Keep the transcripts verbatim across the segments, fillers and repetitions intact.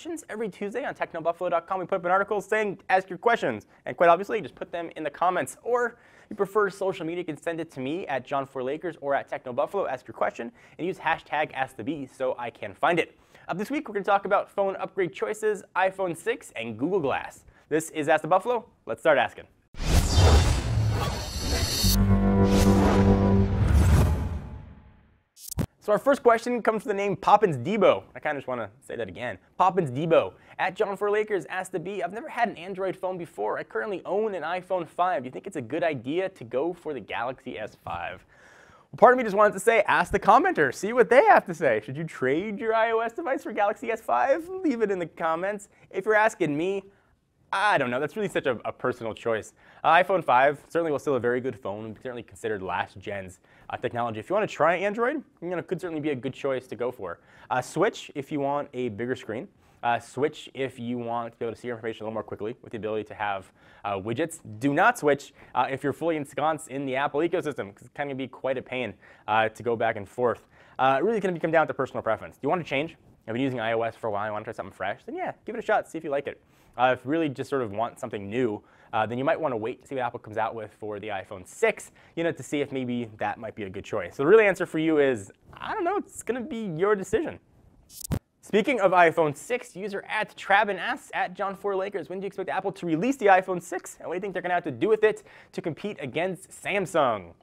questions every Tuesday on techno buffalo dot com. We put up an article saying, ask your questions. And quite obviously, just put them in the comments. Or if you prefer social media, you can send it to me at John four Lakers or at techno buffalo. Ask your question and use hashtag ask the bee so I can find it. Up this week, we're going to talk about phone upgrade choices, iPhone six, and Google Glass. This is Ask the Buffalo. Let's start asking. So our first question comes from the name Poppins Debo. I kind of just want to say that again. Poppins Debo. At John four Lakers, asked the bee, I've never had an Android phone before. I currently own an iPhone five. Do you think it's a good idea to go for the Galaxy S five? Part of me just wanted to say, ask the commenters, see what they have to say. Should you trade your iOS device for Galaxy S five? Leave it in the comments. If you're asking me, I don't know. That's really such a, a personal choice. Uh, iPhone five certainly was still a very good phone, certainly considered last gen's uh, technology. If you want to try Android, you know, it could certainly be a good choice to go for. Uh, Switch if you want a bigger screen. Uh, switch if you want to be able to see your information a little more quickly with the ability to have uh, widgets. Do not switch uh, if you're fully ensconced in the Apple ecosystem, because it's kind of going to be quite a pain uh, to go back and forth. Uh, it really can come down to personal preference. Do you want to change? I've been using iOS for a while, I want to try something fresh, then yeah, give it a shot, see if you like it. Uh, if you really just sort of want something new, uh, then you might want to wait to see what Apple comes out with for the iPhone six, you know, to see if maybe that might be a good choice. So the real answer for you is, I don't know, it's going to be your decision. Speaking of iPhone six, user at Traben asks, at John four Lakers, when do you expect Apple to release the iPhone six, and what do you think they're going to have to do with it to compete against Samsung?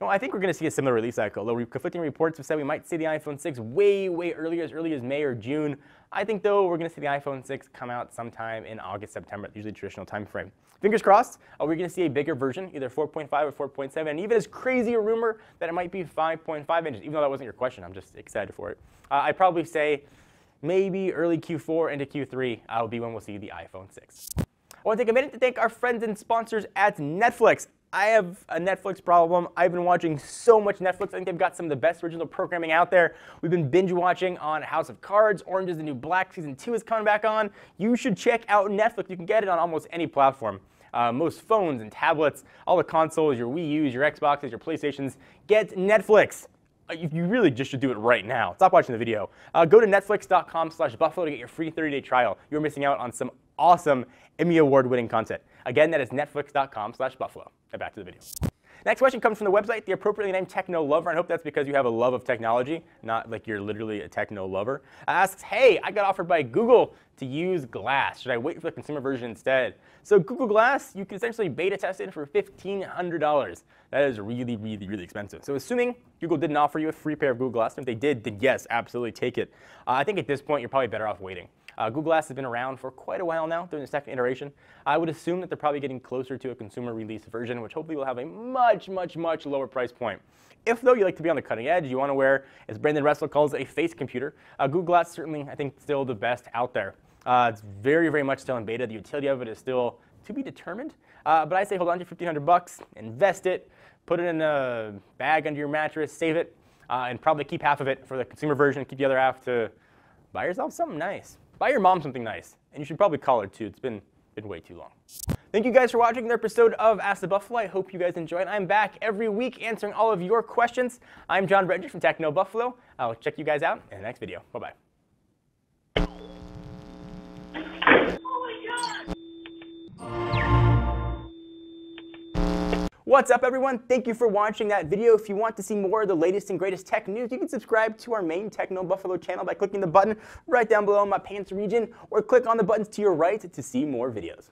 Well, I think we're going to see a similar release cycle, though conflicting reports have said we might see the iPhone six way, way earlier, as early as May or June. I think, though, we're going to see the iPhone six come out sometime in August, September, usually traditional time frame. Fingers crossed, uh, we're going to see a bigger version, either four point five or four point seven, and even as crazy a rumor that it might be five point five inches, even though that wasn't your question. I'm just excited for it. Uh, I'd probably say maybe early Q four into Q three uh, will be when we'll see the iPhone six. I want to take a minute to thank our friends and sponsors at Netflix. I have a Netflix problem. I've been watching so much Netflix. I think they've got some of the best original programming out there. We've been binge watching on House of Cards. Orange is the New Black Season two is coming back on. You should check out Netflix. You can get it on almost any platform. Uh, most phones and tablets, all the consoles, your Wii U's, your Xboxes, your PlayStations. Get Netflix. You really just should do it right now. Stop watching the video. Uh, go to netflix dot com slash buffalo to get your free thirty day trial. You're missing out on some awesome Emmy Award-winning content. Again, that is netflix dot com slash buffalo. Now back to the video. Next question comes from the website, the appropriately named Techno Lover. I hope that's because you have a love of technology, not like you're literally a techno lover. Asks, hey, I got offered by Google to use Glass. Should I wait for the consumer version instead? So Google Glass, you can essentially beta test it for fifteen hundred dollars. That is really, really, really expensive. So assuming Google didn't offer you a free pair of Google Glass, and if they did, then yes, absolutely take it. Uh, I think at this point, you're probably better off waiting. Uh, Google Glass has been around for quite a while now, during the second iteration. I would assume that they're probably getting closer to a consumer release version, which hopefully will have a much, much, much lower price point. If, though, you like to be on the cutting edge, you want to wear, as Brandon Russell calls it, a face computer, uh, Google Glass certainly, I think, still the best out there. Uh, it's very, very much still in beta. The utility of it is still to be determined. Uh, but I say hold on to your fifteen hundred bucks, invest it, put it in a bag under your mattress, save it, uh, and probably keep half of it for the consumer version, keep the other half to buy yourself something nice. Buy your mom something nice, and you should probably call her too. It's been, been way too long. Thank you guys for watching another episode of Ask the Buffalo. I hope you guys enjoyed. I'm back every week answering all of your questions. I'm John Bredger from Techno Buffalo. I'll check you guys out in the next video. Bye-bye. What's up, everyone? Thank you for watching that video. If you want to see more of the latest and greatest tech news, you can subscribe to our main Techno Buffalo channel by clicking the button right down below in my pants region, or click on the buttons to your right to see more videos.